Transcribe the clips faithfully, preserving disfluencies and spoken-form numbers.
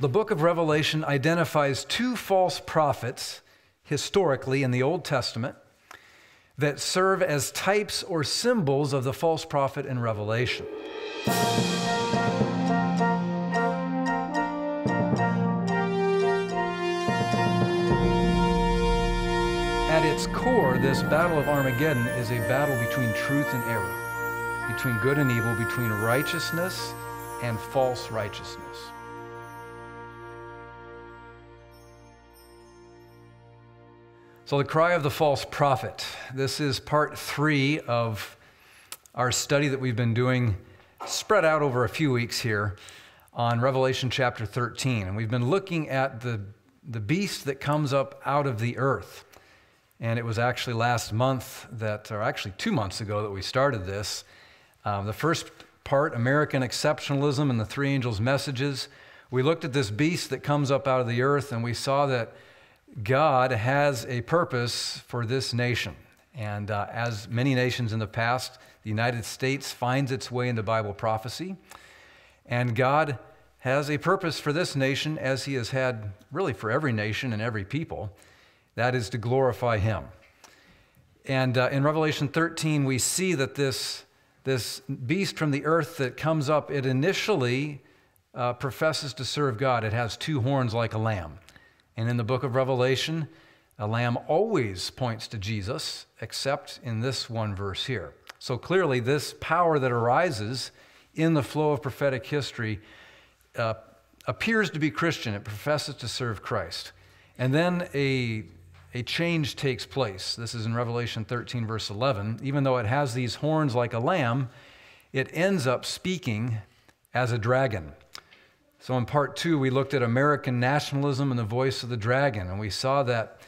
The book of Revelation identifies two false prophets historically in the Old Testament that serve as types or symbols of the false prophet in Revelation. At its core, this battle of Armageddon is a battle between truth and error, between good and evil, between righteousness and false righteousness. So the cry of the false prophet. This is part three of our study that we've been doing, spread out over a few weeks here, on Revelation chapter thirteen. And we've been looking at the, the beast that comes up out of the earth. And it was actually last month that, or actually two months ago that we started this. Um, the first part, American exceptionalism and the three angels' messages. We looked at this beast that comes up out of the earth, and we saw that God has a purpose for this nation. And uh, as many nations in the past, the United States finds its way into Bible prophecy. And God has a purpose for this nation, as he has had really for every nation and every people. That is to glorify him. And uh, in Revelation thirteen, we see that this, this beast from the earth that comes up, it initially uh, professes to serve God. It has two horns like a lamb. And in the book of Revelation, a lamb always points to Jesus, except in this one verse here. So clearly, this power that arises in the flow of prophetic history uh, appears to be Christian. It professes to serve Christ. And then a, a change takes place. This is in Revelation thirteen, verse eleven. Even though it has these horns like a lamb, it ends up speaking as a dragon. So in part two, we looked at American nationalism and the voice of the dragon, and we saw that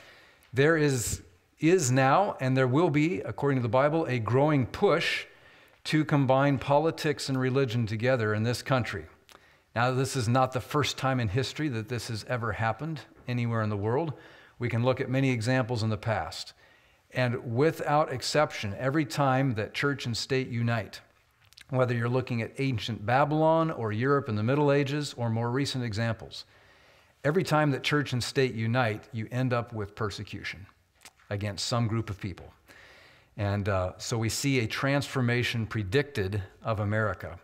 there is, is now, and there will be, according to the Bible, a growing push to combine politics and religion together in this country. Now, this is not the first time in history that this has ever happened anywhere in the world. We can look at many examples in the past. And without exception, every time that church and state unite, whether you're looking at ancient Babylon or Europe in the Middle Ages or more recent examples, every time that church and state unite, you end up with persecution against some group of people. And uh, so we see a transformation predicted of America.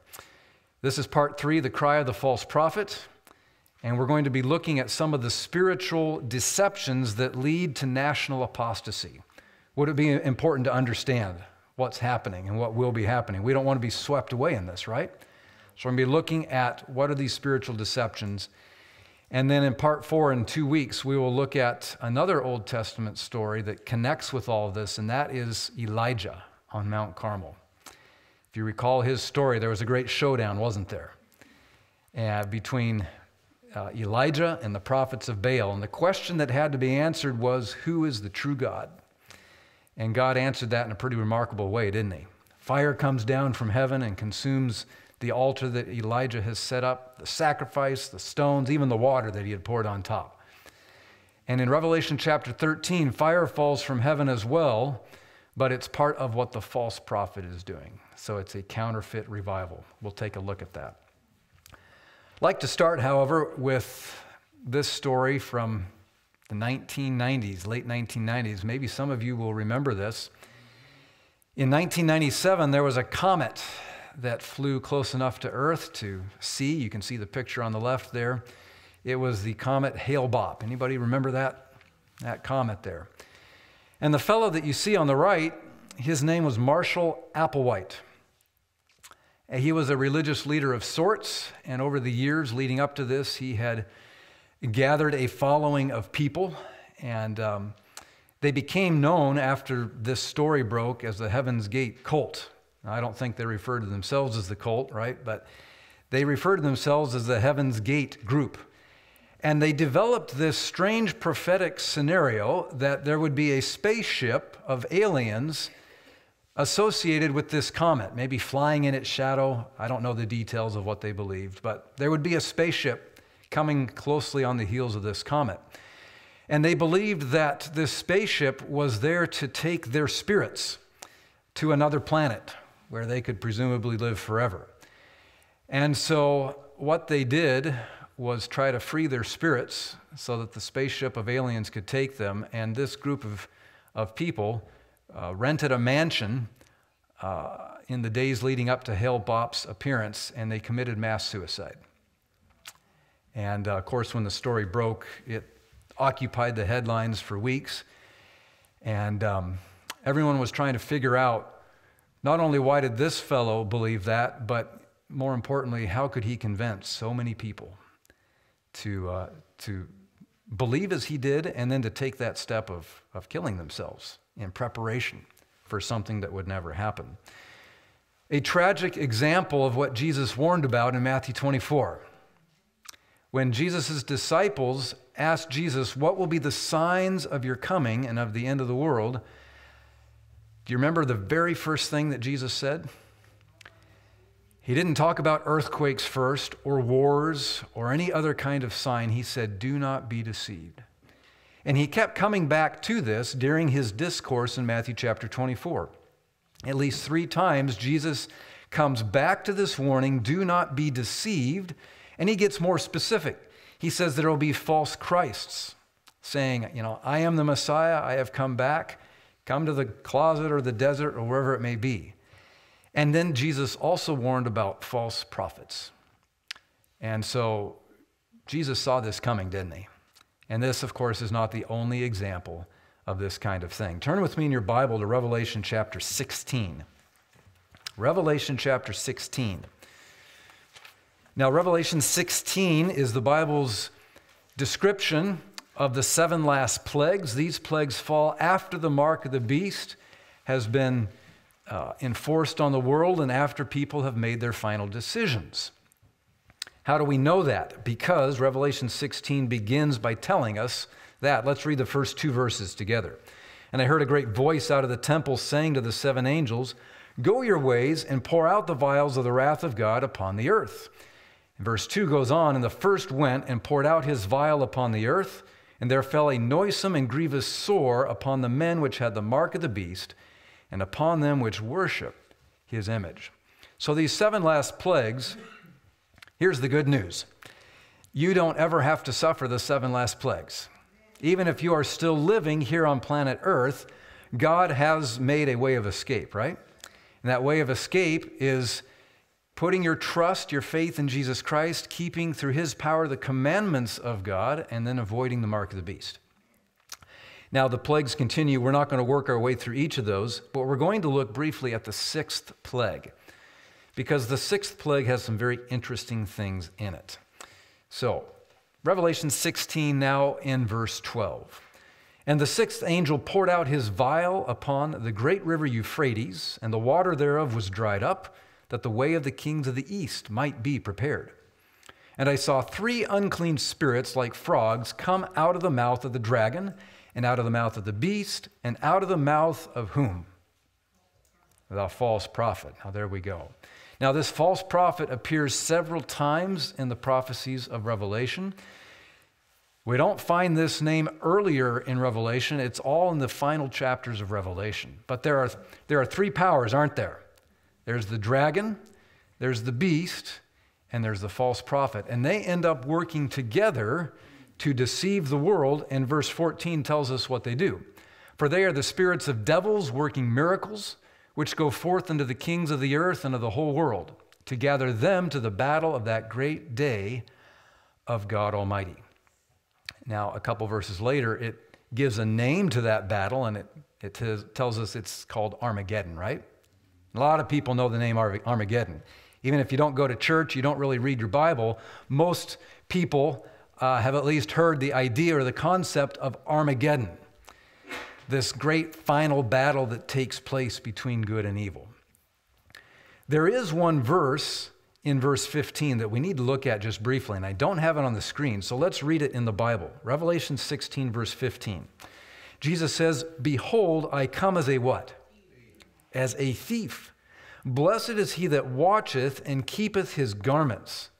This is part three, the cry of the false prophet. And we're going to be looking at some of the spiritual deceptions that lead to national apostasy. Would it be important to understand what's happening and what will be happening? We don't want to be swept away in this, right? So we're going to be looking at what are these spiritual deceptions. And then in part four, in two weeks, we will look at another Old Testament story that connects with all of this, and that is Elijah on Mount Carmel. If you recall his story, there was a great showdown, wasn't there, uh, between uh, Elijah and the prophets of Baal. And the question that had to be answered was, who is the true God? And God answered that in a pretty remarkable way, didn't he? Fire comes down from heaven and consumes the altar that Elijah has set up, the sacrifice, the stones, even the water that he had poured on top. And in Revelation chapter thirteen, fire falls from heaven as well, but it's part of what the false prophet is doing. So it's a counterfeit revival. We'll take a look at that. I'd like to start, however, with this story from the nineteen nineties, late nineteen nineties. Maybe some of you will remember this. In nineteen ninety-seven, there was a comet that flew close enough to Earth to see. You can see the picture on the left there. It was the comet Hale-Bopp. Anybody remember that? That comet there. And the fellow that you see on the right, his name was Marshall Applewhite. And he was a religious leader of sorts, and over the years leading up to this, he had gathered a following of people, and um, they became known after this story broke as the Heaven's Gate cult. Now, I don't think they refer to themselves as the cult, right? But they refer to themselves as the Heaven's Gate group. And they developed this strange prophetic scenario that there would be a spaceship of aliens associated with this comet, maybe flying in its shadow. I don't know the details of what they believed, but there would be a spaceship coming closely on the heels of this comet. And they believed that this spaceship was there to take their spirits to another planet where they could presumably live forever. And so what they did was try to free their spirits so that the spaceship of aliens could take them. And this group of, of people uh, rented a mansion uh, in the days leading up to Hale-Bopp's appearance, and they committed mass suicide. And, uh, of course, when the story broke, it occupied the headlines for weeks. And um, everyone was trying to figure out not only why did this fellow believe that, but more importantly, how could he convince so many people to, uh, to believe as he did, and then to take that step of, of killing themselves in preparation for something that would never happen. A tragic example of what Jesus warned about in Matthew twenty-four. When Jesus' disciples asked Jesus, what will be the signs of your coming and of the end of the world? Do you remember the very first thing that Jesus said? He didn't talk about earthquakes first, or wars, or any other kind of sign. He said, do not be deceived. And he kept coming back to this during his discourse in Matthew chapter twenty-four. At least three times, Jesus comes back to this warning, do not be deceived, and he gets more specific. He says there will be false Christs saying, you know, I am the Messiah, I have come back, come to the closet or the desert or wherever it may be. And then Jesus also warned about false prophets. And so Jesus saw this coming, didn't he? And this, of course, is not the only example of this kind of thing. Turn with me in your Bible to Revelation chapter sixteen. Revelation chapter sixteen. Now, Revelation sixteen is the Bible's description of the seven last plagues. These plagues fall after the mark of the beast has been Uh, enforced on the world, and after people have made their final decisions. How do we know that? Because Revelation sixteen begins by telling us that. Let's read the first two verses together. And I heard a great voice out of the temple saying to the seven angels, go your ways and pour out the vials of the wrath of God upon the earth. And verse two goes on, and the first went and poured out his vial upon the earth, and there fell a noisome and grievous sore upon the men which had the mark of the beast, and upon them which worship his image. So these seven last plagues, here's the good news. You don't ever have to suffer the seven last plagues. Even if you are still living here on planet Earth, God has made a way of escape, right? And that way of escape is putting your trust, your faith in Jesus Christ, keeping through his power the commandments of God, and then avoiding the mark of the beast. Now, the plagues continue. We're not going to work our way through each of those, but we're going to look briefly at the sixth plague, because the sixth plague has some very interesting things in it. So, Revelation sixteen now in verse twelve. And the sixth angel poured out his vial upon the great river Euphrates, and the water thereof was dried up, that the way of the kings of the east might be prepared. And I saw three unclean spirits like frogs come out of the mouth of the dragon, and out of the mouth of the beast, and out of the mouth of whom? The false prophet. Now there we go. Now this false prophet appears several times in the prophecies of Revelation. We don't find this name earlier in Revelation. It's all in the final chapters of Revelation. But there are, there are three powers, aren't there? There's the dragon, there's the beast, and there's the false prophet. And they end up working together to deceive the world, and verse fourteen tells us what they do. For they are the spirits of devils working miracles, which go forth unto the kings of the earth and of the whole world, to gather them to the battle of that great day of God Almighty. Now, a couple verses later, it gives a name to that battle, and it, it tells us it's called Armageddon, right? A lot of people know the name Armageddon. Even if you don't go to church, you don't really read your Bible, most people Uh, have at least heard the idea or the concept of Armageddon, this great final battle that takes place between good and evil. There is one verse in verse fifteen that we need to look at just briefly, and I don't have it on the screen, so let's read it in the Bible. Revelation sixteen, verse fifteen. Jesus says, behold, I come as a what? As a thief. Blessed is he that watcheth and keepeth his garments,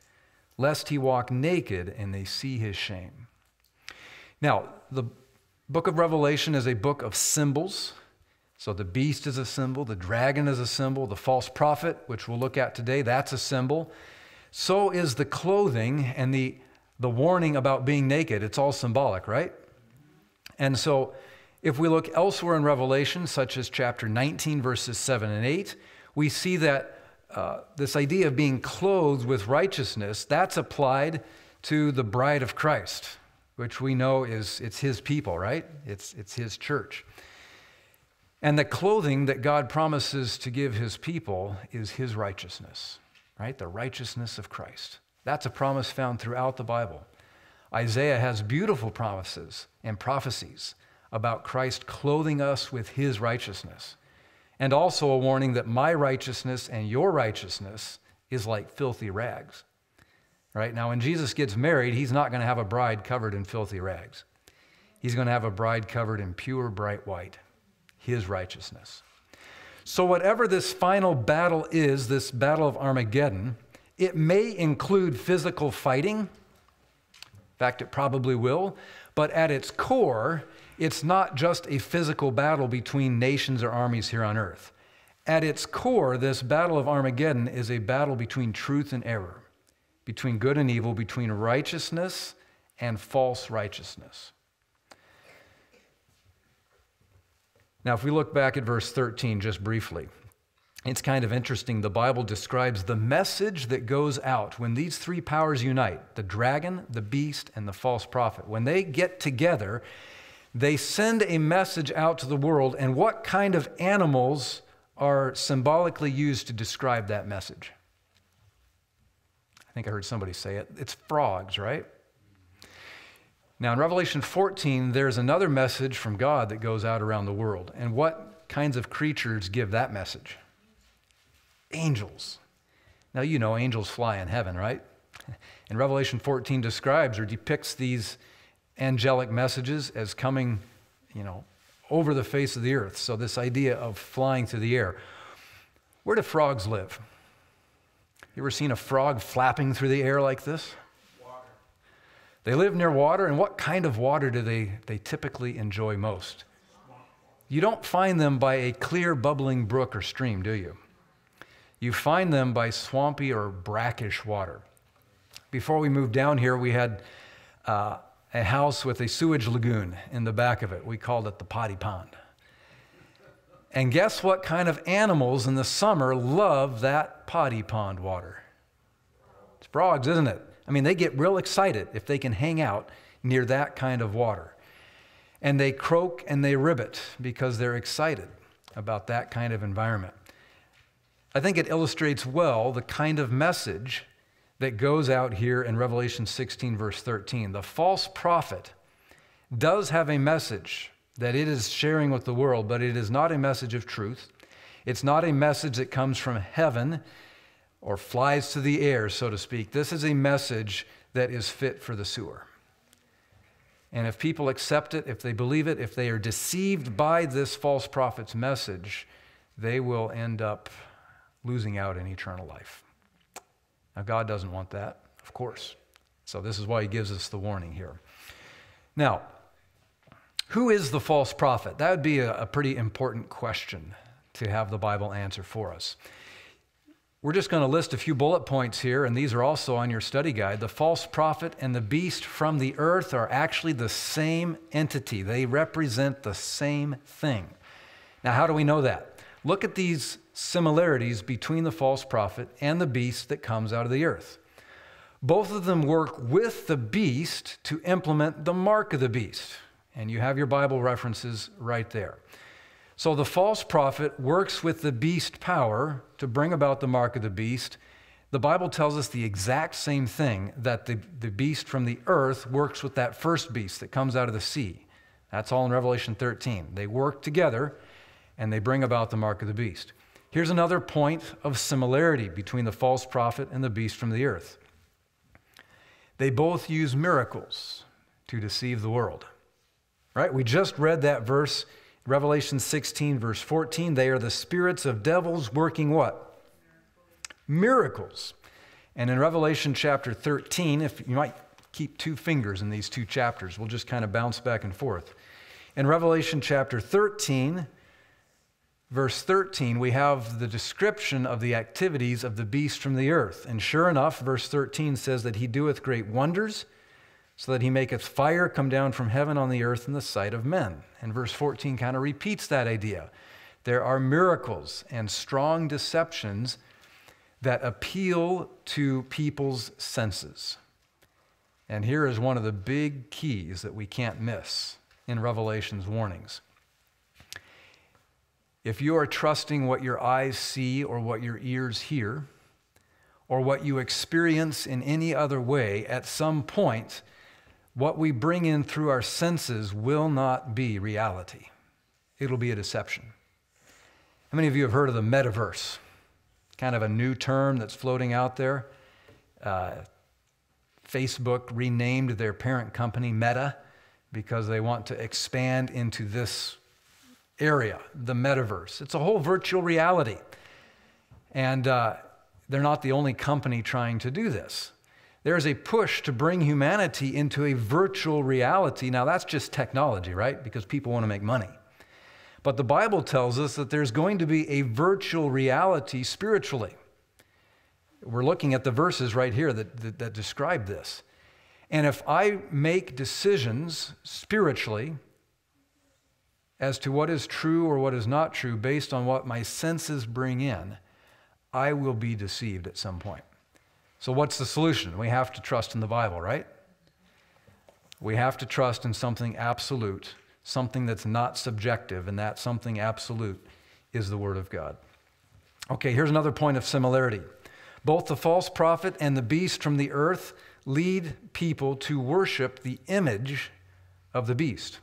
lest he walk naked and they see his shame. Now, the book of Revelation is a book of symbols. So the beast is a symbol, the dragon is a symbol, the false prophet, which we'll look at today, that's a symbol. So is the clothing and the the warning about being naked, it's all symbolic, right? And so if we look elsewhere in Revelation, such as chapter nineteen, verses seven and eight, we see that uh, this idea of being clothed with righteousness, that's applied to the bride of Christ, which we know is, it's his people, right? It's, it's his church. And the clothing that God promises to give his people is his righteousness, right? The righteousness of Christ. That's a promise found throughout the Bible. Isaiah has beautiful promises and prophecies about Christ clothing us with his righteousness, and also a warning that my righteousness and your righteousness is like filthy rags. Right? Now, when Jesus gets married, he's not going to have a bride covered in filthy rags. He's going to have a bride covered in pure, bright white, his righteousness. So whatever this final battle is, this battle of Armageddon, it may include physical fighting. In fact, it probably will. But at its core, it's not just a physical battle between nations or armies here on earth. At its core, this battle of Armageddon is a battle between truth and error, between good and evil, between righteousness and false righteousness. Now, if we look back at verse thirteen just briefly, it's kind of interesting. The Bible describes the message that goes out when these three powers unite, the dragon, the beast, and the false prophet. When they get together, they send a message out to the world, and what kind of animals are symbolically used to describe that message? I think I heard somebody say it. It's frogs, right? Now, in Revelation fourteen, there's another message from God that goes out around the world. And what kinds of creatures give that message? Angels. Now, you know angels fly in heaven, right? And Revelation fourteen describes or depicts these angelic messages as coming, you know, over the face of the earth. So this idea of flying through the air. Where do frogs live? You ever seen a frog flapping through the air like this? Water. They live near water, and what kind of water do they, they typically enjoy most? You don't find them by a clear bubbling brook or stream, do you? You find them by swampy or brackish water. Before we moved down here, we had uh, a house with a sewage lagoon in the back of it. We called it the potty pond. And guess what kind of animals in the summer love that potty pond water? It's frogs, isn't it? I mean, they get real excited if they can hang out near that kind of water. And they croak and they ribbit because they're excited about that kind of environment. I think it illustrates well the kind of message that goes out here in Revelation sixteen, verse thirteen. The false prophet does have a message that it is sharing with the world, but it is not a message of truth. It's not a message that comes from heaven or flies to the air, so to speak. This is a message that is fit for the sewer. And if people accept it, if they believe it, if they are deceived by this false prophet's message, they will end up losing out in eternal life. Now, God doesn't want that, of course. So this is why he gives us the warning here. Now, who is the false prophet? That would be a, a pretty important question to have the Bible answer for us. We're just going to list a few bullet points here, and these are also on your study guide. The false prophet and the beast from the earth are actually the same entity. They represent the same thing. Now, how do we know that? Look at these similarities between the false prophet and the beast that comes out of the earth. Both of them work with the beast to implement the mark of the beast. And you have your Bible references right there. So the false prophet works with the beast power to bring about the mark of the beast. The Bible tells us the exact same thing, that the, the beast from the earth works with that first beast that comes out of the sea. That's all in Revelation thirteen. They work together and they bring about the mark of the beast. Here's another point of similarity between the false prophet and the beast from the earth. They both use miracles to deceive the world. Right? We just read that verse, Revelation sixteen, verse fourteen. They are the spirits of devils working what? Miracles. And in Revelation chapter thirteen, if you might keep two fingers in these two chapters, we'll just kind of bounce back and forth. In Revelation chapter thirteen, verse thirteen, we have the description of the activities of the beast from the earth. And sure enough, verse thirteen says that he doeth great wonders, so that he maketh fire come down from heaven on the earth in the sight of men. And verse fourteen kind of repeats that idea. There are miracles and strong deceptions that appeal to people's senses. And here is one of the big keys that we can't miss in Revelation's warnings. If you are trusting what your eyes see or what your ears hear or what you experience in any other way, at some point, what we bring in through our senses will not be reality. It'll be a deception. How many of you have heard of the metaverse? Kind of a new term that's floating out there. Uh, Facebook renamed their parent company Meta because they want to expand into this area, the metaverse. It's a whole virtual reality. And uh, they're not the only company trying to do this. There is a push to bring humanity into a virtual reality. Now, that's just technology, right? Because people want to make money. But the Bible tells us that there's going to be a virtual reality spiritually. We're looking at the verses right here that, that, that describe this. And if I make decisions spiritually as to what is true or what is not true based on what my senses bring in, I will be deceived at some point. So what's the solution? We have to trust in the Bible, right? We have to trust in something absolute, something that's not subjective, and that something absolute is the Word of God. Okay, here's another point of similarity. Both the false prophet and the beast from the earth lead people to worship the image of the beast.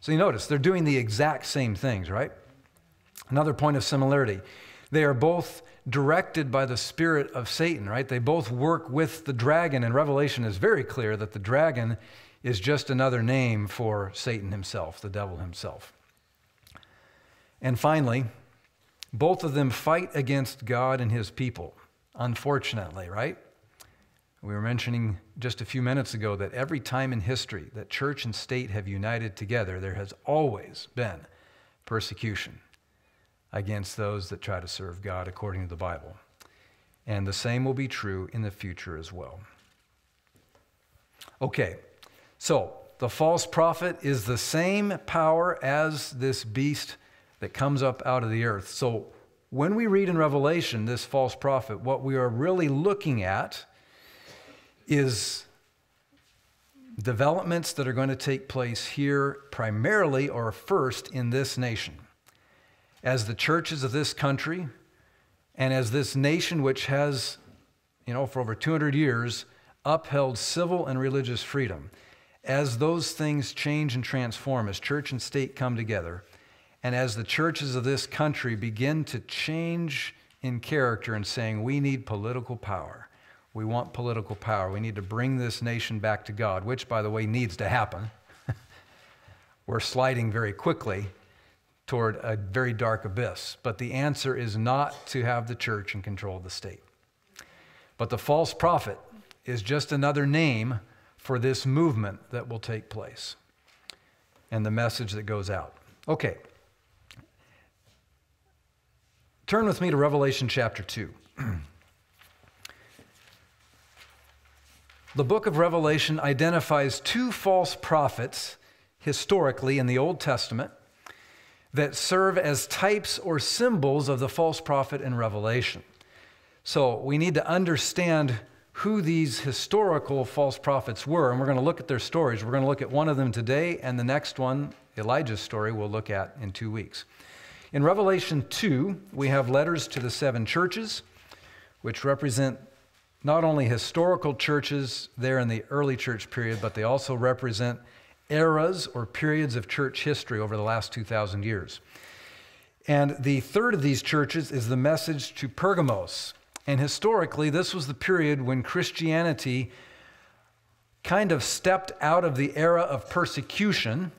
So you notice, they're doing the exact same things, right? Another point of similarity. They are both directed by the spirit of Satan, right? They both work with the dragon, and Revelation is very clear that the dragon is just another name for Satan himself, the devil himself. And finally, both of them fight against God and his people, unfortunately, right? We were mentioning just a few minutes ago that every time in history that church and state have united together, there has always been persecution against those that try to serve God according to the Bible. And the same will be true in the future as well. Okay, so the false prophet is the same power as this beast that comes up out of the earth. So when we read in Revelation this false prophet, what we are really looking at is developments that are going to take place here primarily or first in this nation. As the churches of this country and as this nation, which has, you know, for over two hundred years upheld civil and religious freedom, as those things change and transform, as church and state come together, and as the churches of this country begin to change in character and saying, we need political power. We want political power. We need to bring this nation back to God, which, by the way, needs to happen. We're sliding very quickly toward a very dark abyss. But the answer is not to have the church in control of the state. But the false prophet is just another name for this movement that will take place and the message that goes out. Okay. Turn with me to Revelation chapter two. The book of Revelation identifies two false prophets historically in the Old Testament that serve as types or symbols of the false prophet in Revelation. So we need to understand who these historical false prophets were, and we're going to look at their stories. We're going to look at one of them today, and the next one, Elijah's story, we'll look at in two weeks. In Revelation two, we have letters to the seven churches, which represent not only historical churches there in the early church period, but they also represent eras or periods of church history over the last two thousand years. And the third of these churches is the message to Pergamos. And historically, this was the period when Christianity kind of stepped out of the era of persecution.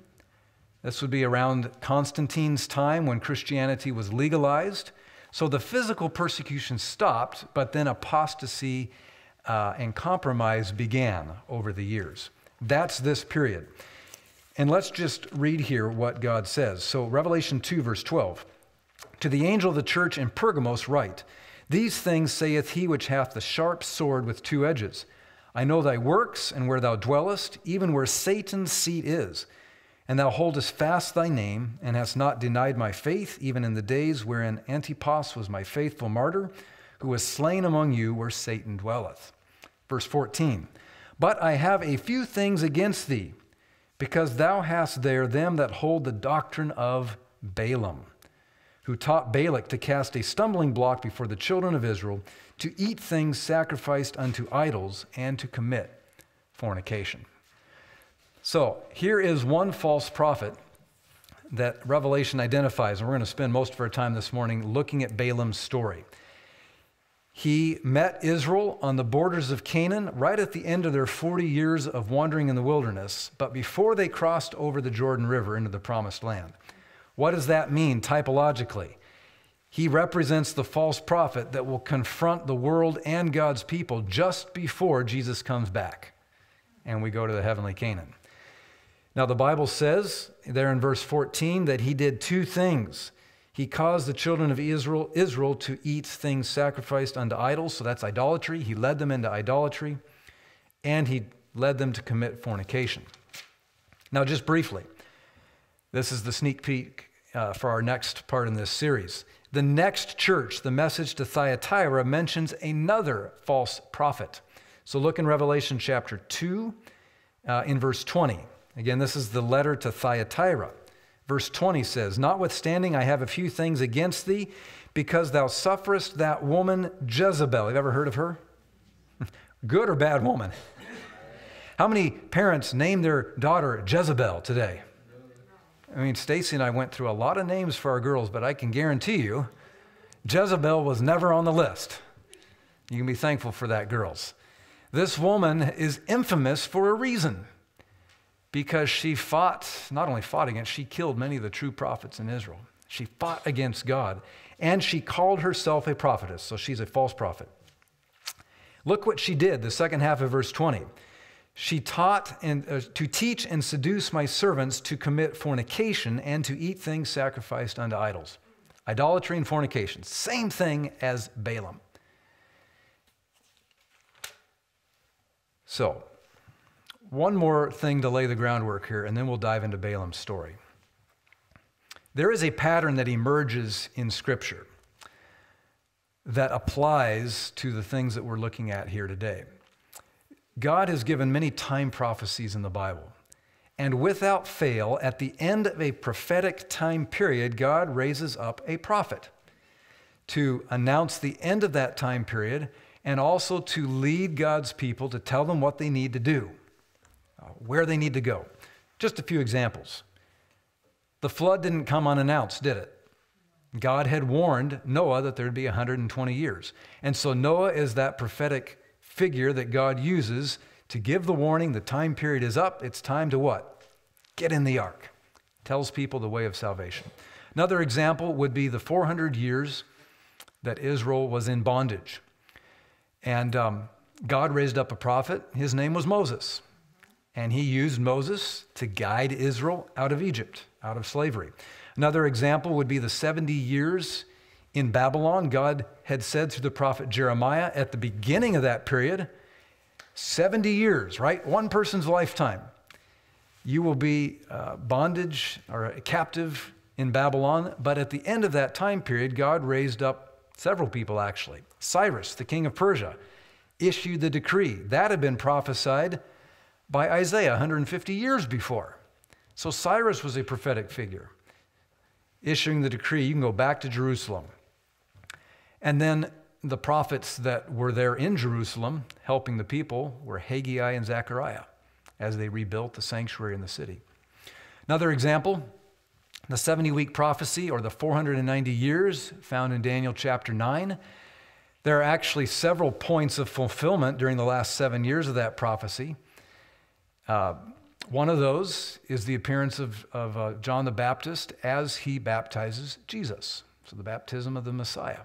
This would be around Constantine's time when Christianity was legalized. So the physical persecution stopped, but then apostasy uh, and compromise began over the years. That's this period. And let's just read here what God says. So Revelation two, verse twelve. To the angel of the church in Pergamos write, These things saith he which hath the sharp sword with two edges. I know thy works and where thou dwellest, even where Satan's seat is. And thou holdest fast thy name, and hast not denied my faith, even in the days wherein Antipas was my faithful martyr, who was slain among you where Satan dwelleth. Verse fourteen, but I have a few things against thee, because thou hast there them that hold the doctrine of Balaam, who taught Balak to cast a stumbling block before the children of Israel, to eat things sacrificed unto idols, and to commit fornication. So here is one false prophet that Revelation identifies, and we're going to spend most of our time this morning looking at Balaam's story. He met Israel on the borders of Canaan right at the end of their forty years of wandering in the wilderness, but before they crossed over the Jordan River into the promised land. What does that mean typologically? He represents the false prophet that will confront the world and God's people just before Jesus comes back and we go to the heavenly Canaan. Now, the Bible says there in verse fourteen that he did two things. He caused the children of Israel, Israel to eat things sacrificed unto idols, so that's idolatry. He led them into idolatry, and he led them to commit fornication. Now, just briefly, this is the sneak peek uh, for our next part in this series. The next church, the message to Thyatira, mentions another false prophet. So look in Revelation chapter two uh, in verse twenty. Again, this is the letter to Thyatira. Verse twenty says, notwithstanding, I have a few things against thee, because thou sufferest that woman Jezebel. Have you ever heard of her? Good or bad woman? How many parents name their daughter Jezebel today? I mean, Stacy and I went through a lot of names for our girls, but I can guarantee you, Jezebel was never on the list. You can be thankful for that, girls. This woman is infamous for a reason, because she fought, not only fought against, she killed many of the true prophets in Israel. She fought against God, and she called herself a prophetess, so she's a false prophet. Look what she did, the second half of verse twenty. She taught and, uh, to teach and seduce my servants to commit fornication and to eat things sacrificed unto idols. Idolatry and fornication, same thing as Balaam. So, one more thing to lay the groundwork here, and then we'll dive into Balaam's story. There is a pattern that emerges in Scripture that applies to the things that we're looking at here today. God has given many time prophecies in the Bible, and without fail, at the end of a prophetic time period, God raises up a prophet to announce the end of that time period and also to lead God's people to tell them what they need to do, where they need to go. Just a few examples. The flood didn't come unannounced, did it? God had warned Noah that there'd be one hundred twenty years. And so Noah is that prophetic figure that God uses to give the warning, the time period is up, it's time to what? Get in the ark. Tells people the way of salvation. Another example would be the four hundred years that Israel was in bondage. And um, God raised up a prophet, his name was Moses. And he used Moses to guide Israel out of Egypt, out of slavery. Another example would be the seventy years in Babylon. God had said through the prophet Jeremiah at the beginning of that period, seventy years, right? One person's lifetime. You will be uh, bondage or a captive in Babylon. But at the end of that time period, God raised up several people actually. Cyrus, the king of Persia, issued the decree. That had been prophesied by Isaiah one hundred fifty years before. So Cyrus was a prophetic figure, issuing the decree, you can go back to Jerusalem. And then the prophets that were there in Jerusalem helping the people were Haggai and Zechariah as they rebuilt the sanctuary in the city. Another example, the seventy-week prophecy or the four hundred ninety years found in Daniel chapter nine. There are actually several points of fulfillment during the last seven years of that prophecy. Uh, one of those is the appearance of, of uh, John the Baptist as he baptizes Jesus. So the baptism of the Messiah,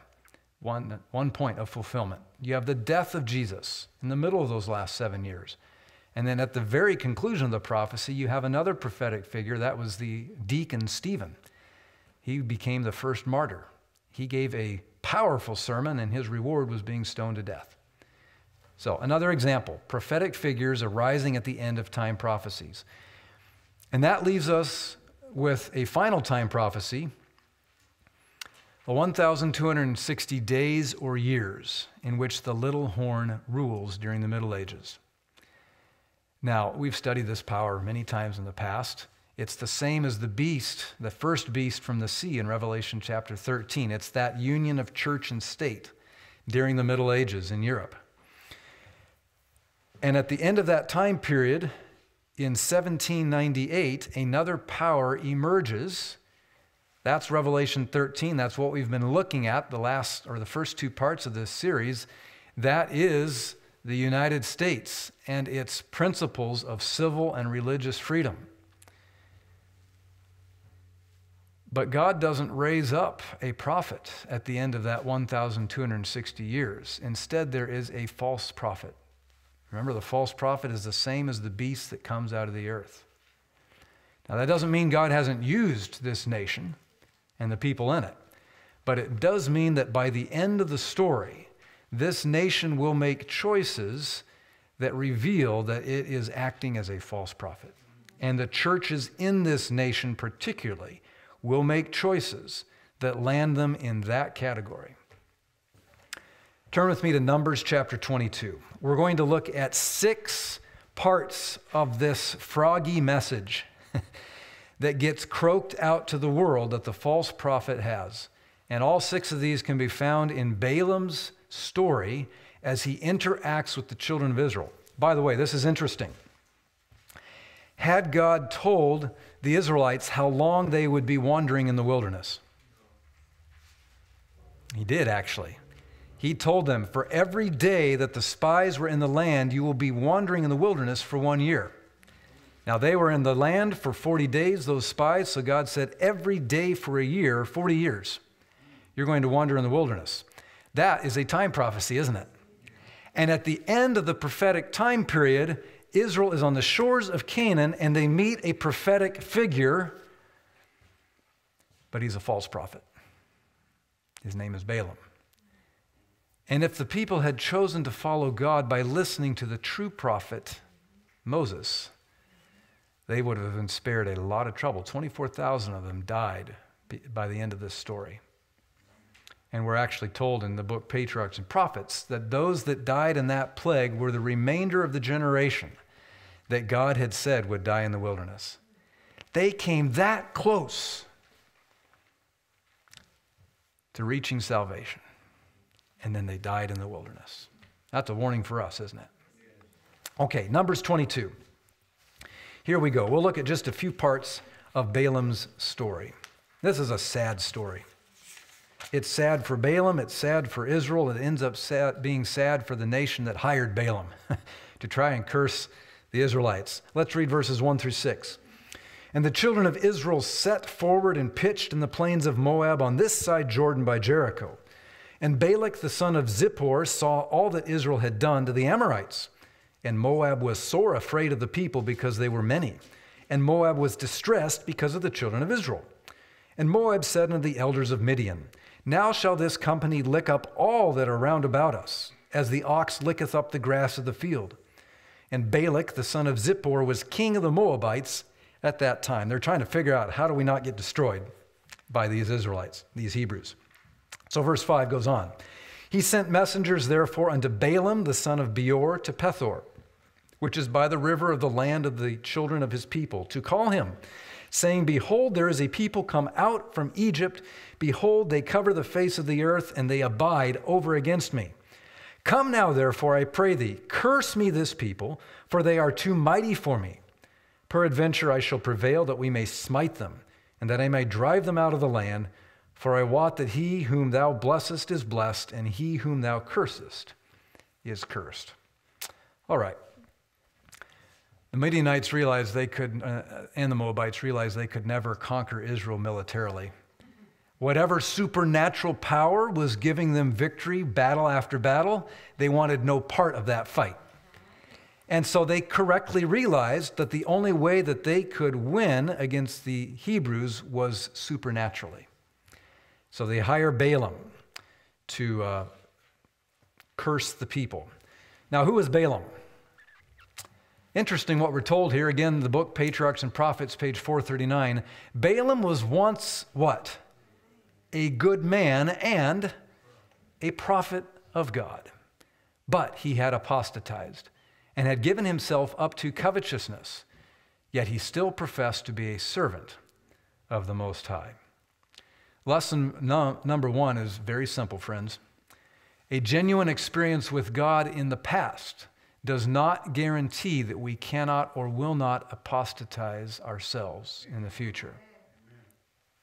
one, one point of fulfillment. You have the death of Jesus in the middle of those last seven years. And then at the very conclusion of the prophecy, you have another prophetic figure. That was the deacon Stephen. He became the first martyr. He gave a powerful sermon and his reward was being stoned to death. So another example, prophetic figures arising at the end of time prophecies. And that leaves us with a final time prophecy, the one thousand two hundred sixty days or years in which the little horn rules during the Middle Ages. Now, we've studied this power many times in the past. It's the same as the beast, the first beast from the sea in Revelation chapter thirteen. It's that union of church and state during the Middle Ages in Europe. And at the end of that time period, in seventeen ninety-eight, another power emerges. That's Revelation thirteen. That's what we've been looking at the last or the first two parts of this series. That is the United States and its principles of civil and religious freedom. But God doesn't raise up a prophet at the end of that one thousand two hundred sixty years. Instead, there is a false prophet. Remember, the false prophet is the same as the beast that comes out of the earth. Now, that doesn't mean God hasn't used this nation and the people in it, but it does mean that by the end of the story, this nation will make choices that reveal that it is acting as a false prophet. And the churches in this nation particularly will make choices that land them in that category. Turn with me to Numbers chapter twenty-two. We're going to look at six parts of this froggy message that gets croaked out to the world that the false prophet has. And all six of these can be found in Balaam's story as he interacts with the children of Israel. By the way, this is interesting. Had God told the Israelites how long they would be wandering in the wilderness? He did, actually. He told them, for every day that the spies were in the land, you will be wandering in the wilderness for one year. Now, they were in the land for forty days, those spies, so God said, every day for a year, forty years, you're going to wander in the wilderness. That is a time prophecy, isn't it? And at the end of the prophetic time period, Israel is on the shores of Canaan, and they meet a prophetic figure, but he's a false prophet. His name is Balaam. And if the people had chosen to follow God by listening to the true prophet, Moses, they would have been spared a lot of trouble. twenty-four thousand of them died by the end of this story. And we're actually told in the book Patriarchs and Prophets that those that died in that plague were the remainder of the generation that God had said would die in the wilderness. They came that close to reaching salvation, and then they died in the wilderness. That's a warning for us, isn't it? Okay, Numbers twenty-two. Here we go. We'll look at just a few parts of Balaam's story. This is a sad story. It's sad for Balaam, it's sad for Israel, it ends up sad, being sad for the nation that hired Balaam to try and curse the Israelites. Let's read verses one through six. And the children of Israel set forward and pitched in the plains of Moab on this side Jordan by Jericho. And Balak the son of Zippor saw all that Israel had done to the Amorites. And Moab was sore afraid of the people because they were many. And Moab was distressed because of the children of Israel. And Moab said unto the elders of Midian, now shall this company lick up all that are round about us, as the ox licketh up the grass of the field. And Balak, the son of Zippor, was king of the Moabites at that time. They're trying to figure out, how do we not get destroyed by these Israelites, these Hebrews? So verse five goes on. He sent messengers, therefore, unto Balaam, the son of Beor, to Pethor, which is by the river of the land of the children of his people, to call him, saying, behold, there is a people come out from Egypt. Behold, they cover the face of the earth, and they abide over against me. Come now, therefore, I pray thee, curse me this people, for they are too mighty for me. Peradventure I shall prevail, that we may smite them, and that I may drive them out of the land. For I wot that he whom thou blessest is blessed, and he whom thou cursest is cursed. All right. The Midianites realized they could, uh, and the Moabites realized they could never conquer Israel militarily. Whatever supernatural power was giving them victory, battle after battle, they wanted no part of that fight. And so they correctly realized that the only way that they could win against the Hebrews was supernaturally. So they hire Balaam to uh, curse the people. Now, who was Balaam? Interesting what we're told here. Again, the book Patriarchs and Prophets, page four thirty-nine. Balaam was once what? A good man and a prophet of God. But he had apostatized and had given himself up to covetousness. Yet he still professed to be a servant of the Most High. Lesson no, number one is very simple, friends. A genuine experience with God in the past does not guarantee that we cannot or will not apostatize ourselves in the future.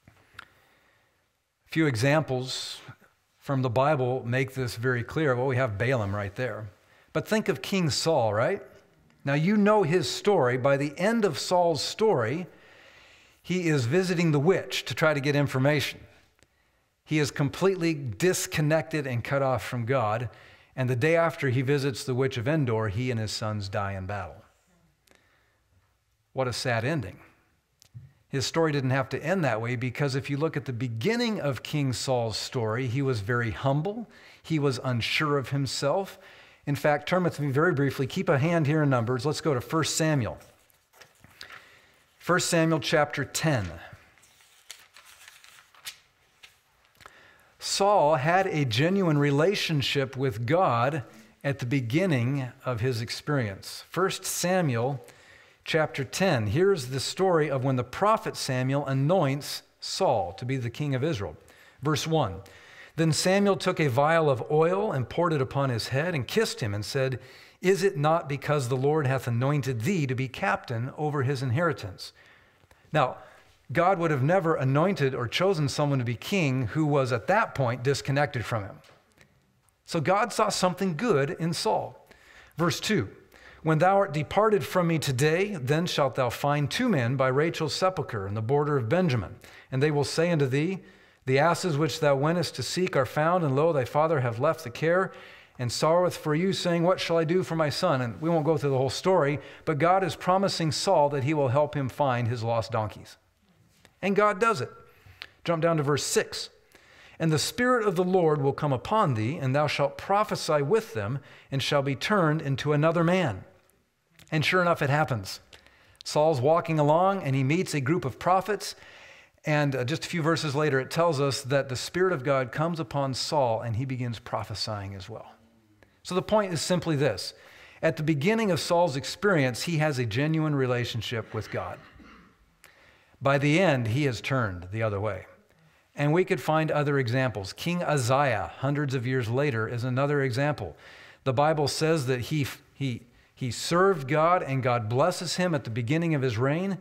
A few examples from the Bible make this very clear. Well, we have Balaam right there. But think of King Saul, right? Now, you know his story. By the end of Saul's story, he is visiting the witch to try to get information. He is completely disconnected and cut off from God. And the day after he visits the witch of Endor, he and his sons die in battle. What a sad ending. His story didn't have to end that way, because if you look at the beginning of King Saul's story, he was very humble. He was unsure of himself. In fact, turn with me very briefly. Keep a hand here in Numbers. Let's go to First Samuel. First Samuel chapter ten. Saul had a genuine relationship with God at the beginning of his experience. First Samuel chapter ten. Here's the story of when the prophet Samuel anoints Saul to be the king of Israel. Verse one, "Then Samuel took a vial of oil and poured it upon his head and kissed him and said, 'Is it not because the Lord hath anointed thee to be captain over his inheritance?'" Now, God would have never anointed or chosen someone to be king who was at that point disconnected from him. So God saw something good in Saul. Verse two, "When thou art departed from me today, then shalt thou find two men by Rachel's sepulchre in the border of Benjamin. And they will say unto thee, The asses which thou wentest to seek are found, and lo, thy father hath left the care and sorroweth for you, saying, What shall I do for my son?" And we won't go through the whole story, but God is promising Saul that he will help him find his lost donkeys. And God does it. Jump down to verse six. "And the Spirit of the Lord will come upon thee, and thou shalt prophesy with them, and shall be turned into another man." And sure enough, it happens. Saul's walking along, and he meets a group of prophets. And just a few verses later, it tells us that the Spirit of God comes upon Saul, and he begins prophesying as well. So the point is simply this. At the beginning of Saul's experience, he has a genuine relationship with God. By the end, he has turned the other way. And we could find other examples. King Uzziah, hundreds of years later, is another example. The Bible says that he, he, he served God, and God blesses him at the beginning of his reign.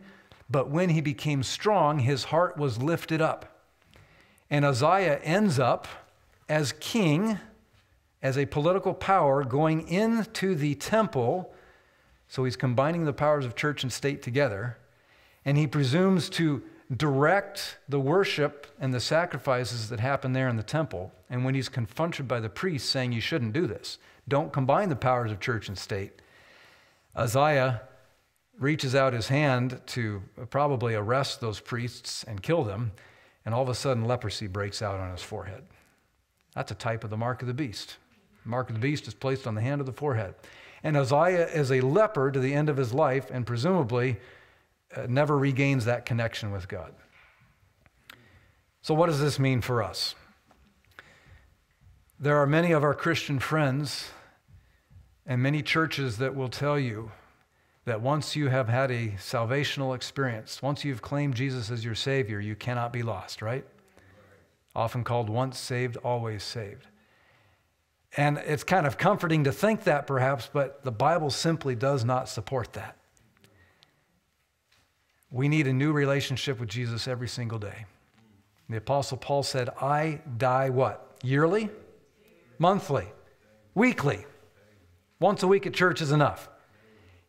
But when he became strong, his heart was lifted up. And Uzziah ends up as king, as a political power, going into the temple. So he's combining the powers of church and state together. And he presumes to direct the worship and the sacrifices that happen there in the temple. And when he's confronted by the priests saying, "You shouldn't do this. Don't combine the powers of church and state," Uzziah reaches out his hand to probably arrest those priests and kill them. And all of a sudden, leprosy breaks out on his forehead. That's a type of the mark of the beast. The mark of the beast is placed on the hand of the forehead. And Uzziah is a leper to the end of his life, and presumably Uh, never regains that connection with God. So what does this mean for us? There are many of our Christian friends and many churches that will tell you that once you have had a salvational experience, once you've claimed Jesus as your Savior, you cannot be lost, right? Often called once saved, always saved. And it's kind of comforting to think that perhaps, but the Bible simply does not support that. We need a new relationship with Jesus every single day. The Apostle Paul said, "I die what? Yearly? Monthly? Weekly? Once a week at church is enough."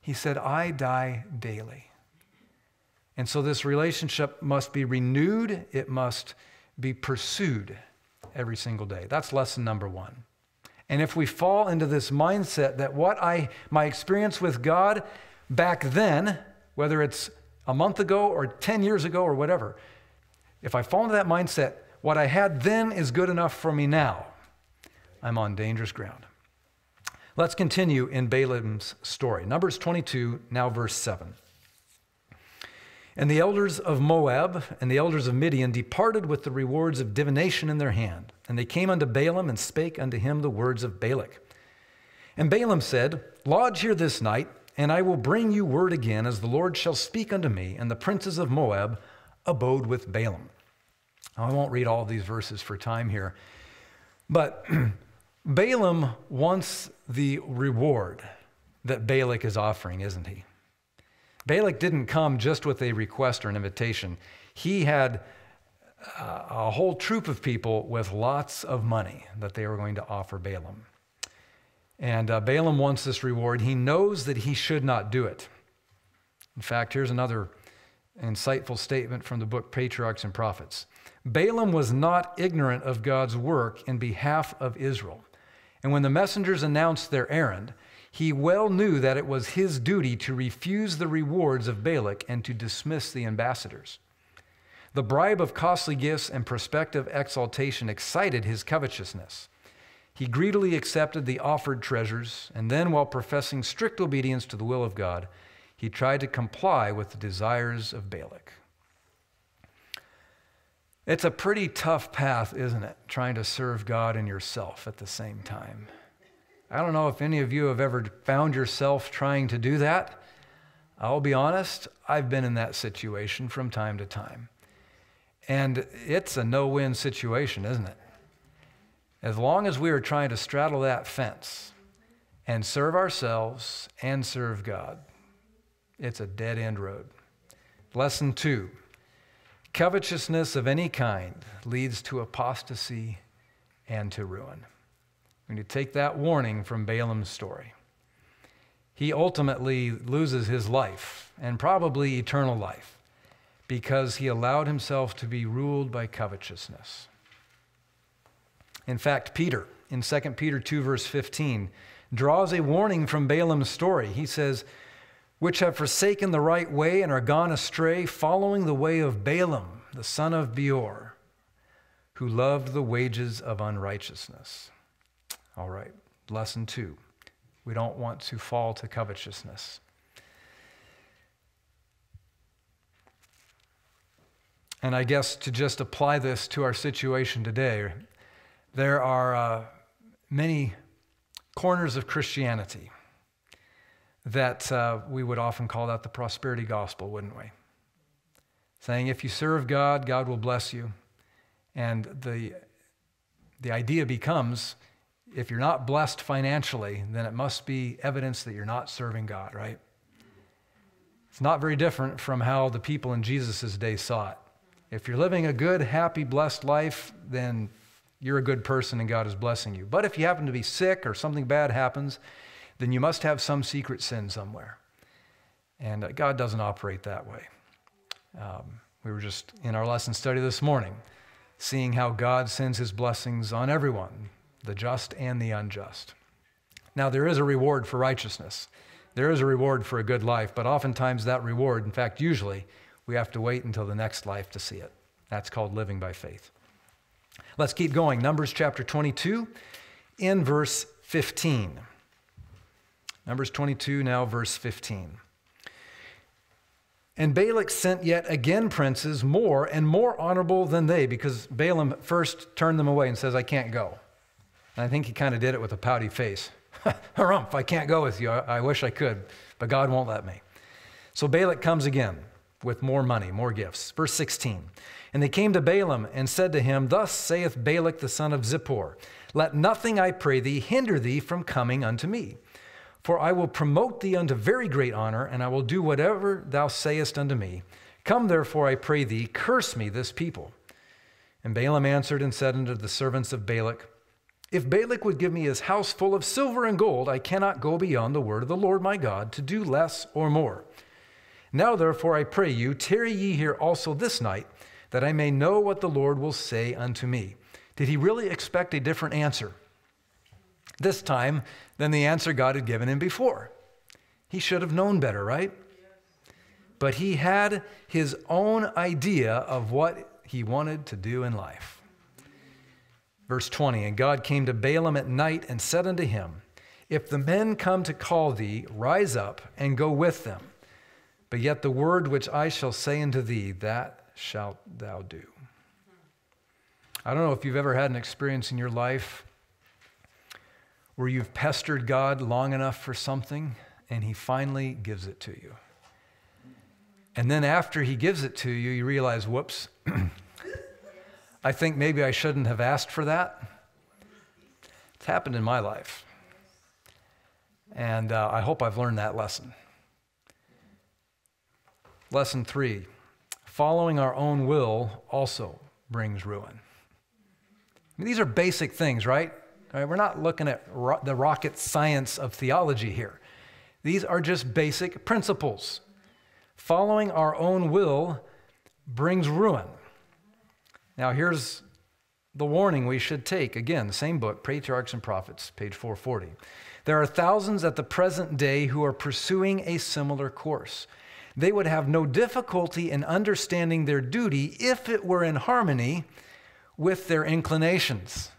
He said, "I die daily." And so this relationship must be renewed. It must be pursued every single day. That's lesson number one. And if we fall into this mindset that what I, my experience with God back then, whether it's a month ago or ten years ago or whatever, if I fall into that mindset, what I had then is good enough for me now, I'm on dangerous ground. Let's continue in Balaam's story. Numbers twenty-two, now verse seven. And the elders of Moab and the elders of Midian departed with the rewards of divination in their hand. And they came unto Balaam and spake unto him the words of Balak. And Balaam said, Lodge here this night, and I will bring you word again, as the Lord shall speak unto me. And the princes of Moab abode with Balaam. Now, I won't read all these verses for time here, but Balaam wants the reward that Balak is offering, isn't he? Balak didn't come just with a request or an invitation. He had uh, a whole troop of people with lots of money that they were going to offer Balaam. And uh, Balaam wants this reward. He knows that he should not do it. In fact, here's another insightful statement from the book Patriarchs and Prophets. Balaam was not ignorant of God's work in behalf of Israel. And when the messengers announced their errand, he well knew that it was his duty to refuse the rewards of Balak and to dismiss the ambassadors. The bribe of costly gifts and prospective exaltation excited his covetousness. He greedily accepted the offered treasures, and then, while professing strict obedience to the will of God, he tried to comply with the desires of Balak. It's a pretty tough path, isn't it? Trying to serve God and yourself at the same time. I don't know if any of you have ever found yourself trying to do that. I'll be honest, I've been in that situation from time to time. And it's a no-win situation, isn't it? As long as we are trying to straddle that fence and serve ourselves and serve God, it's a dead-end road. Lesson two, covetousness of any kind leads to apostasy and to ruin. When you take that warning from Balaam's story, he ultimately loses his life, and probably eternal life, because he allowed himself to be ruled by covetousness. In fact, Peter, in Second Peter two, verse fifteen, draws a warning from Balaam's story. He says, which have forsaken the right way and are gone astray, following the way of Balaam, the son of Beor, who loved the wages of unrighteousness. All right, lesson two. We don't want to fall to covetousness. And I guess to just apply this to our situation today, there are uh, many corners of Christianity that uh, we would often call that the prosperity gospel, wouldn't we? Saying if you serve God, God will bless you. And the, the idea becomes, if you're not blessed financially, then it must be evidence that you're not serving God, right? It's not very different from how the people in Jesus' day saw it. If you're living a good, happy, blessed life, then you're a good person and God is blessing you. But if you happen to be sick or something bad happens, then you must have some secret sin somewhere. And uh, God doesn't operate that way. Um, we were just in our lesson study this morning, seeing how God sends his blessings on everyone, the just and the unjust. Now, there is a reward for righteousness. There is a reward for a good life, but oftentimes that reward, in fact, usually, we have to wait until the next life to see it. That's called living by faith. Let's keep going. Numbers chapter twenty-two, in verse fifteen. Numbers twenty-two, now verse fifteen. And Balak sent yet again princes more and more honorable than they, because Balaam first turned them away and says, I can't go. I think he kind of did it with a pouty face. Harumph, I can't go with you. I, I wish I could, but God won't let me. So Balak comes again with more money, more gifts. Verse sixteen, and they came to Balaam and said to him, Thus saith Balak the son of Zippor, Let nothing, I pray thee, hinder thee from coming unto me. For I will promote thee unto very great honor, and I will do whatever thou sayest unto me. Come therefore, I pray thee, curse me this people. And Balaam answered and said unto the servants of Balak, If Balak would give me his house full of silver and gold, I cannot go beyond the word of the Lord my God to do less or more. Now therefore, I pray you, tarry ye here also this night, that I may know what the Lord will say unto me. Did he really expect a different answer this time than the answer God had given him before? He should have known better, right? But he had his own idea of what he wanted to do in life. Verse twenty, and God came to Balaam at night and said unto him, If the men come to call thee, rise up and go with them. But yet the word which I shall say unto thee, that shalt thou do. I don't know if you've ever had an experience in your life where you've pestered God long enough for something and he finally gives it to you. And then after he gives it to you, you realize, whoops, I think maybe I shouldn't have asked for that. It's happened in my life. And uh, I hope I've learned that lesson. Lesson three, following our own will also brings ruin. I mean, these are basic things, right? All right, we're not looking at ro- the rocket science of theology here. These are just basic principles. Following our own will brings ruin. Now, here's the warning we should take. Again, the same book, Patriarchs and Prophets, page four forty. There are thousands at the present day who are pursuing a similar course. They would have no difficulty in understanding their duty if it were in harmony with their inclinations.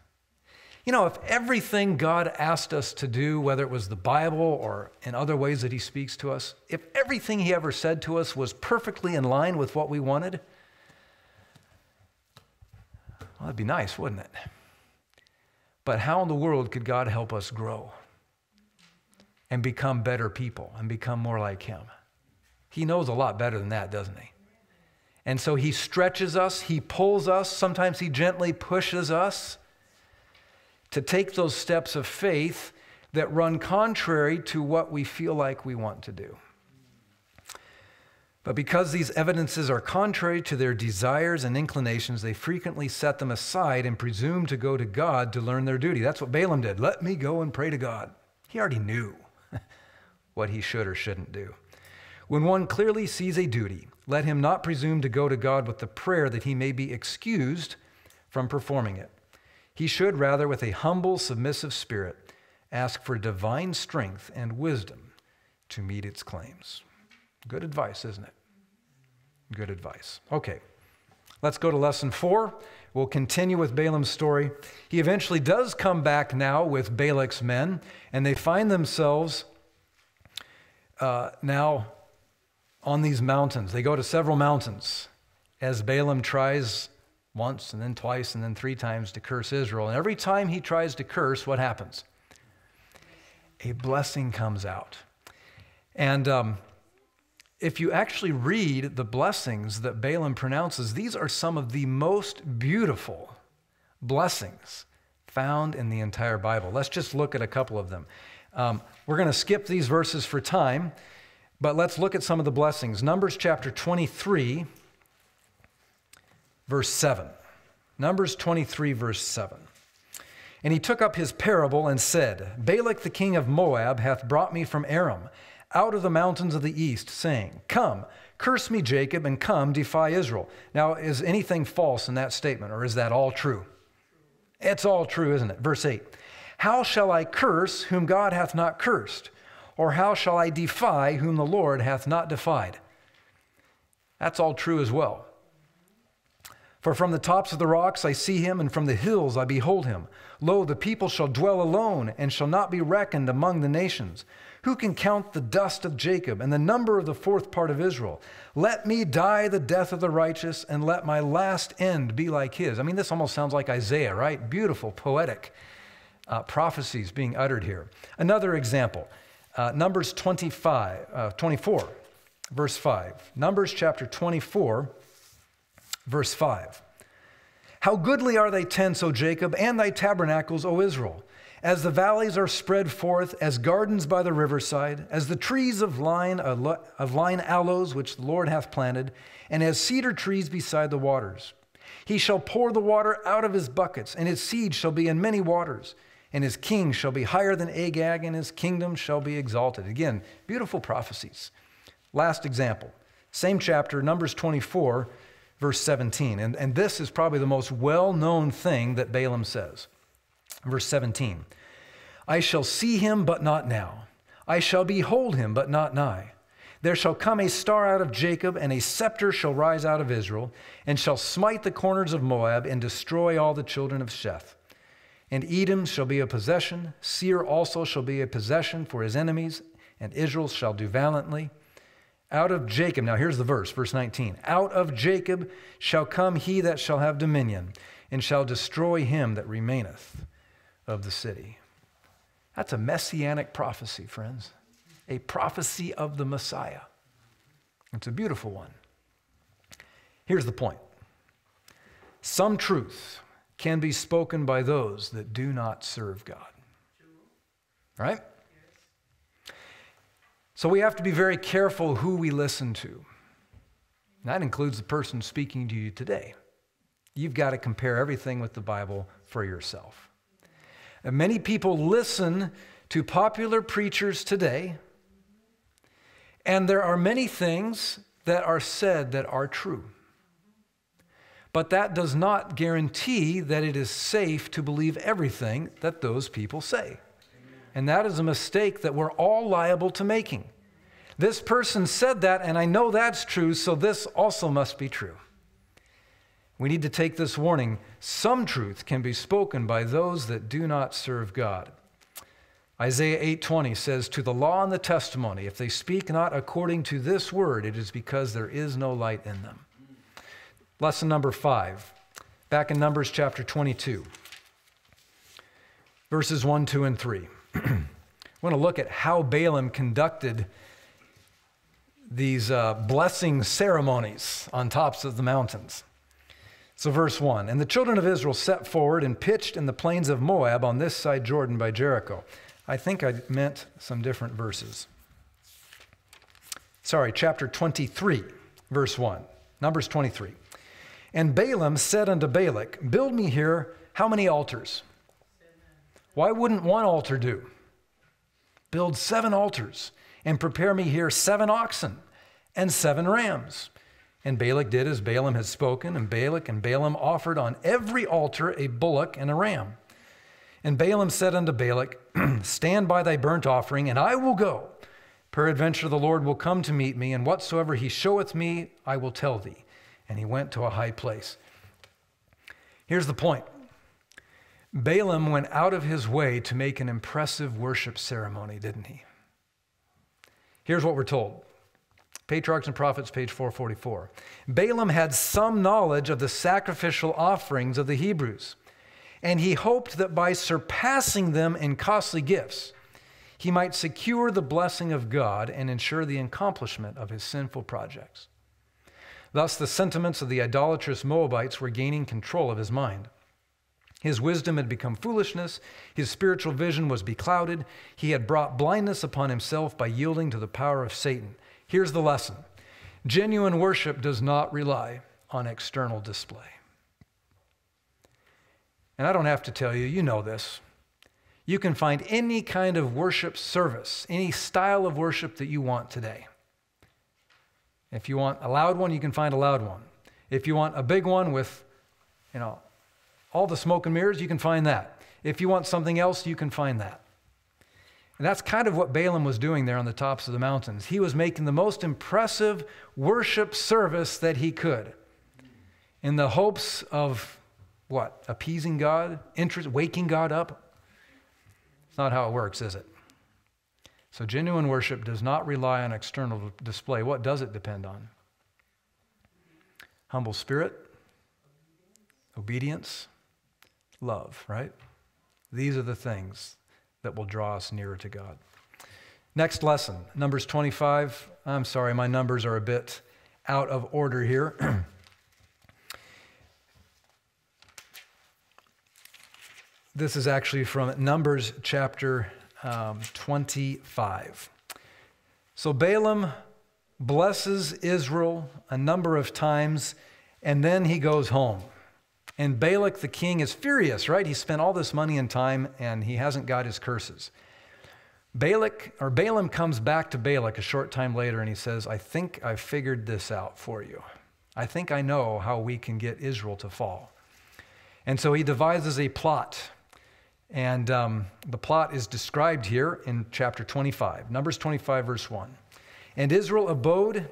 You know, if everything God asked us to do, whether it was the Bible or in other ways that he speaks to us, if everything he ever said to us was perfectly in line with what we wanted, well, that'd be nice, wouldn't it? But how in the world could God help us grow and become better people and become more like him? He knows a lot better than that, doesn't he? And so he stretches us, he pulls us, sometimes he gently pushes us to take those steps of faith that run contrary to what we feel like we want to do. But because these evidences are contrary to their desires and inclinations, they frequently set them aside and presume to go to God to learn their duty. That's what Balaam did. Let me go and pray to God. He already knew what he should or shouldn't do. When one clearly sees a duty, let him not presume to go to God with the prayer that he may be excused from performing it. He should rather, with a humble, submissive spirit, ask for divine strength and wisdom to meet its claims. Good advice, isn't it? Good advice. Okay, let's go to lesson four. We'll continue with Balaam's story. He eventually does come back now with Balak's men, and they find themselves uh, now on these mountains. They go to several mountains as Balaam tries once and then twice and then three times to curse Israel. And every time he tries to curse, what happens? A blessing comes out. And um, if you actually read the blessings that Balaam pronounces, these are some of the most beautiful blessings found in the entire Bible. Let's just look at a couple of them. Um, we're going to skip these verses for time, but let's look at some of the blessings. Numbers chapter twenty-three, verse seven. Numbers twenty-three, verse seven. And he took up his parable and said, Balak the king of Moab hath brought me from Aram, out of the mountains of the east, saying, Come, curse me, Jacob, and come, defy Israel. Now, is anything false in that statement, or is that all true? It's all true, isn't it? Verse eight. How shall I curse whom God hath not cursed? Or how shall I defy whom the Lord hath not defied? That's all true as well. For from the tops of the rocks I see him, and from the hills I behold him. Lo, the people shall dwell alone, and shall not be reckoned among the nations. Who can count the dust of Jacob, and the number of the fourth part of Israel? Let me die the death of the righteous, and let my last end be like his. I mean, this almost sounds like Isaiah, right? Beautiful, poetic uh, prophecies being uttered here. Another example, uh, Numbers twenty-five, uh, twenty-four, verse five. Numbers chapter twenty-four, verse five, how goodly are thy tents, O Jacob, and thy tabernacles, O Israel, as the valleys are spread forth, as gardens by the riverside, as the trees of line, of line aloes, which the Lord hath planted, and as cedar trees beside the waters. He shall pour the water out of his buckets, and his seed shall be in many waters, and his king shall be higher than Agag, and his kingdom shall be exalted. Again, beautiful prophecies. Last example, same chapter, Numbers twenty-four, verse seventeen, and, and this is probably the most well-known thing that Balaam says. Verse seventeen, I shall see him, but not now. I shall behold him, but not nigh. There shall come a star out of Jacob, and a scepter shall rise out of Israel, and shall smite the corners of Moab, and destroy all the children of Sheth. And Edom shall be a possession. Seir also shall be a possession for his enemies, and Israel shall do valiantly. Out of Jacob, now here's the verse, verse nineteen. Out of Jacob shall come he that shall have dominion, and shall destroy him that remaineth of the city. That's a messianic prophecy, friends. A prophecy of the Messiah. It's a beautiful one. Here's the point. Some truth can be spoken by those that do not serve God. Right? So we have to be very careful who we listen to. And that includes the person speaking to you today. You've got to compare everything with the Bible for yourself. And many people listen to popular preachers today, and there are many things that are said that are true. But that does not guarantee that it is safe to believe everything that those people say. And that is a mistake that we're all liable to making. This person said that, and I know that's true, so this also must be true. We need to take this warning. Some truth can be spoken by those that do not serve God. Isaiah eight twenty says, to the law and the testimony, if they speak not according to this word, it is because there is no light in them. Lesson number five, back in Numbers chapter twenty-two, verses one, two, and three. I want to look at how Balaam conducted these uh, blessing ceremonies on tops of the mountains. So verse one, and the children of Israel set forward and pitched in the plains of Moab on this side Jordan by Jericho. I think I meant some different verses. Sorry, chapter twenty-three, verse one, Numbers twenty-three. And Balaam said unto Balak, build me here how many altars? Why wouldn't one altar do? Build seven altars, and prepare me here seven oxen and seven rams. And Balak did as Balaam had spoken, and Balak and Balaam offered on every altar a bullock and a ram. And Balaam said unto Balak, stand by thy burnt offering, and I will go. Peradventure the Lord will come to meet me, and whatsoever he showeth me, I will tell thee. And he went to a high place. Here's the point. Balaam went out of his way to make an impressive worship ceremony, didn't he? Here's what we're told. Patriarchs and Prophets, page four forty-four. Balaam had some knowledge of the sacrificial offerings of the Hebrews, and he hoped that by surpassing them in costly gifts, he might secure the blessing of God and ensure the accomplishment of his sinful projects. Thus, the sentiments of the idolatrous Moabites were gaining control of his mind. His wisdom had become foolishness. His spiritual vision was beclouded. He had brought blindness upon himself by yielding to the power of Satan. Here's the lesson. Genuine worship does not rely on external display. And I don't have to tell you, you know this. You can find any kind of worship service, any style of worship that you want today. If you want a loud one, you can find a loud one. If you want a big one with, you know, all the smoke and mirrors, you can find that. If you want something else, you can find that. And that's kind of what Balaam was doing there on the tops of the mountains. He was making the most impressive worship service that he could in the hopes of, what, appeasing God, interest, waking God up? It's not how it works, is it? So genuine worship does not rely on external display. What does it depend on? Humble spirit, obedience, love, right? These are the things that will draw us nearer to God. Next lesson, Numbers twenty-five. I'm sorry, my numbers are a bit out of order here. This is actually from Numbers chapter um, twenty-five. So Balaam blesses Israel a number of times, and then he goes home. And Balak the king is furious, right? He spent all this money and time, and he hasn't got his curses. Balak, or Balaam comes back to Balak a short time later, and he says, I think I've figured this out for you. I think I know how we can get Israel to fall. And so he devises a plot. And um, the plot is described here in chapter twenty-five, Numbers twenty-five, verse one. And Israel abode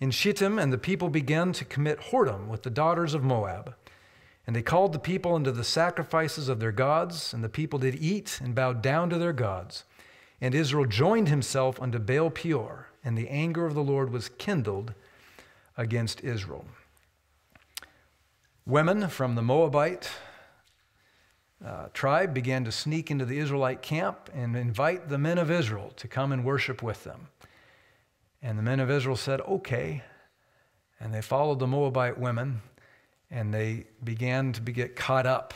in Shittim, and the people began to commit whoredom with the daughters of Moab. And they called the people unto the sacrifices of their gods, and the people did eat and bowed down to their gods. And Israel joined himself unto Baal Peor, and the anger of the Lord was kindled against Israel. Women from the Moabite uh, tribe began to sneak into the Israelite camp and invite the men of Israel to come and worship with them. And the men of Israel said, okay. And they followed the Moabite women, and they began to be, get caught up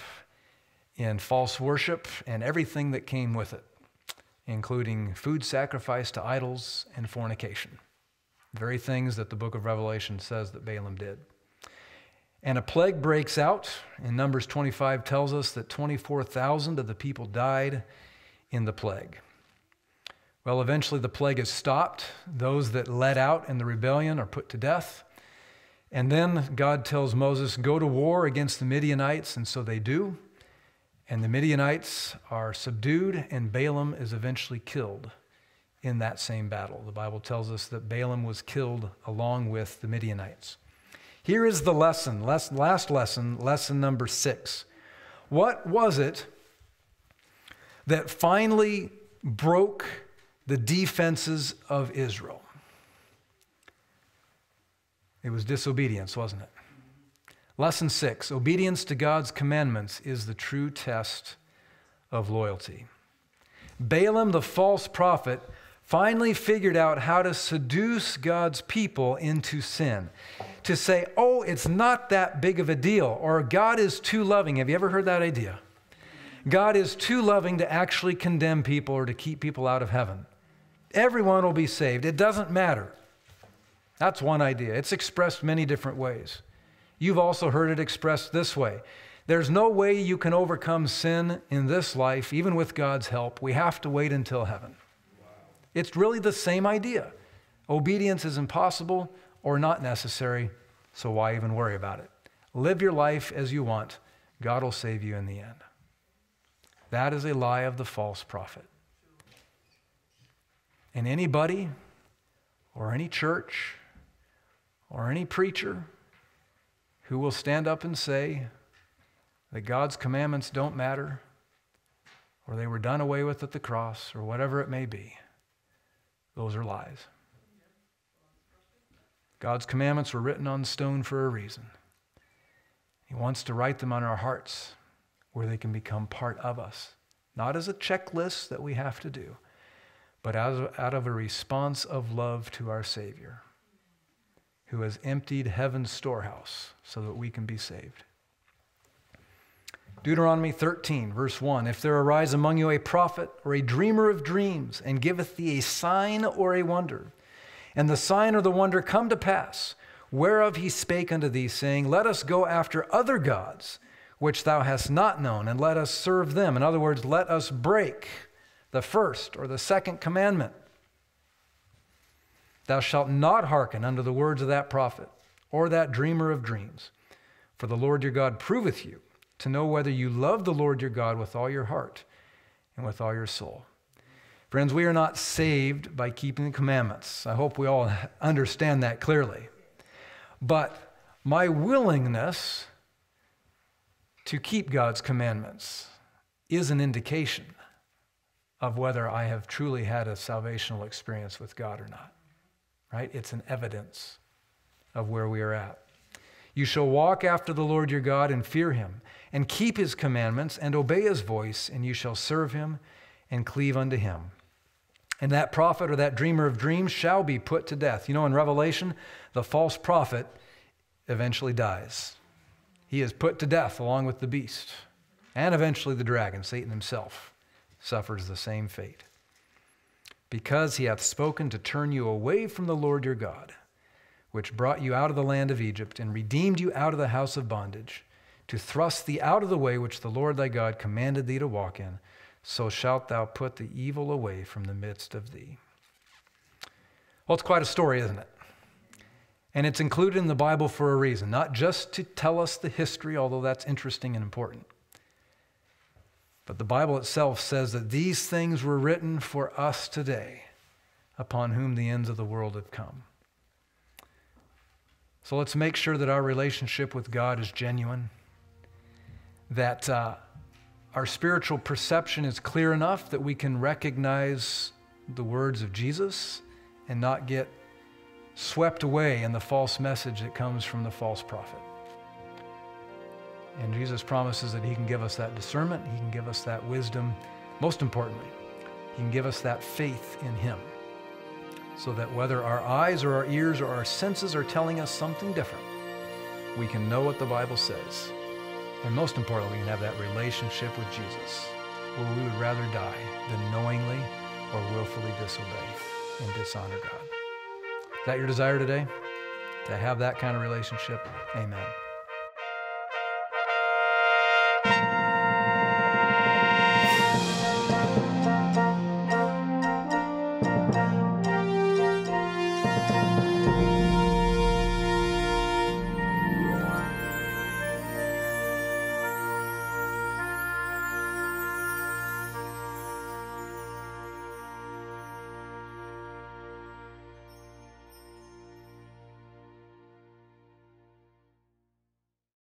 in false worship and everything that came with it, including food sacrifice to idols and fornication, the very things that the book of Revelation says that Balaam did. And a plague breaks out, and Numbers twenty-five tells us that twenty-four thousand of the people died in the plague. Well, eventually the plague is stopped. Those that let out in the rebellion are put to death. And then God tells Moses, go to war against the Midianites, and so they do. And the Midianites are subdued, and Balaam is eventually killed in that same battle. The Bible tells us that Balaam was killed along with the Midianites. Here is the lesson, last lesson, lesson number six. What was it that finally broke the defenses of Israel? It was disobedience, wasn't it? Lesson six, obedience to God's commandments is the true test of loyalty. Balaam, the false prophet, finally figured out how to seduce God's people into sin. To say, oh, it's not that big of a deal, or God is too loving. Have you ever heard that idea? God is too loving to actually condemn people or to keep people out of heaven. Everyone will be saved. It doesn't matter. That's one idea. It's expressed many different ways. You've also heard it expressed this way. There's no way you can overcome sin in this life, even with God's help. We have to wait until heaven. Wow. It's really the same idea. Obedience is impossible or not necessary, so why even worry about it? Live your life as you want. God will save you in the end. That is a lie of the false prophet. And anybody or any church or any preacher who will stand up and say that God's commandments don't matter, or they were done away with at the cross, or whatever it may be, those are lies. God's commandments were written on stone for a reason. He wants to write them on our hearts where they can become part of us, not as a checklist that we have to do, but as, out of a response of love to our Savior, who has emptied heaven's storehouse so that we can be saved. Deuteronomy thirteen, verse one, if there arise among you a prophet or a dreamer of dreams, and giveth thee a sign or a wonder, and the sign or the wonder come to pass, whereof he spake unto thee, saying, let us go after other gods, which thou hast not known, and let us serve them. In other words, let us break the first or the second commandment. Thou shalt not hearken unto the words of that prophet or that dreamer of dreams. For the Lord your God proveth you to know whether you love the Lord your God with all your heart and with all your soul. Friends, we are not saved by keeping the commandments. I hope we all understand that clearly. But my willingness to keep God's commandments is an indication of whether I have truly had a salvational experience with God or not. Right? It's an evidence of where we are at. You shall walk after the Lord your God and fear him, and keep his commandments and obey his voice, and you shall serve him and cleave unto him. And that prophet or that dreamer of dreams shall be put to death. You know, in Revelation, the false prophet eventually dies. He is put to death along with the beast, and eventually the dragon, Satan himself, suffers the same fate. Because he hath spoken to turn you away from the Lord your God, which brought you out of the land of Egypt, and redeemed you out of the house of bondage, to thrust thee out of the way which the Lord thy God commanded thee to walk in, so shalt thou put the evil away from the midst of thee. Well, it's quite a story, isn't it? And it's included in the Bible for a reason, not just to tell us the history, although that's interesting and important. But the Bible itself says that these things were written for us today, upon whom the ends of the world have come. So let's make sure that our relationship with God is genuine, that uh, our spiritual perception is clear enough that we can recognize the words of Jesus and not get swept away in the false message that comes from the false prophet. And Jesus promises that he can give us that discernment, he can give us that wisdom. Most importantly, he can give us that faith in him, so that whether our eyes or our ears or our senses are telling us something different, we can know what the Bible says. And most importantly, we can have that relationship with Jesus, where we would rather die than knowingly or willfully disobey and dishonor God. Is that your desire today? To have that kind of relationship? Amen.